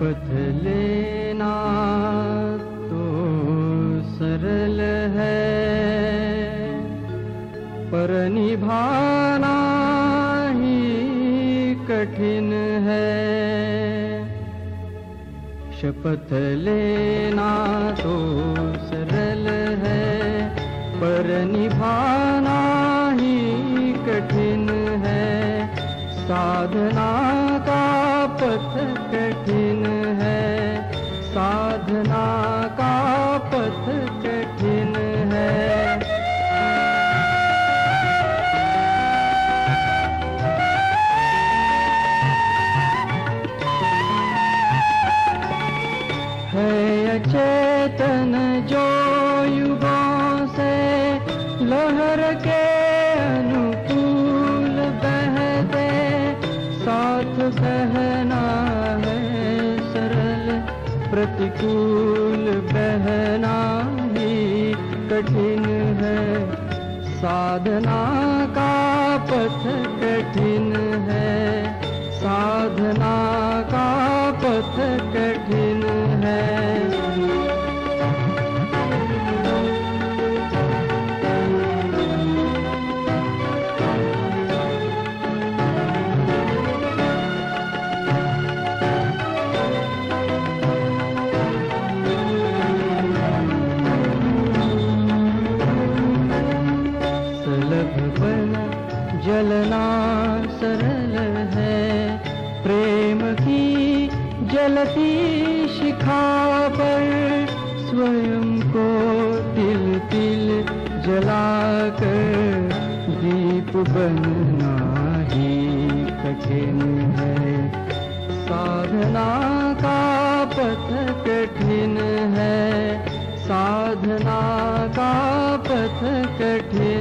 पथ लेना तो सरल है, पर निभाना ही कठिन है। शपथ लेना तो सरल है, पर निभाना ही कठिन है। साधना का पथ कठिन है, साधना का पथ कठिन है। है अचेतन जो युगों से लहर के अनुकूल बहते, साथ सहना है सरल, प्रतिकूल बहना ही कठिन है। साधना का पथ कठिन है, साधना का पथ कठिन है। जलना सरल है, प्रेम की जलती शिखा पर स्वयं को तिल तिल जलाकर दीप बनना ही कठिन है। साधना का पथ कठिन है, साधना का पथ कठिन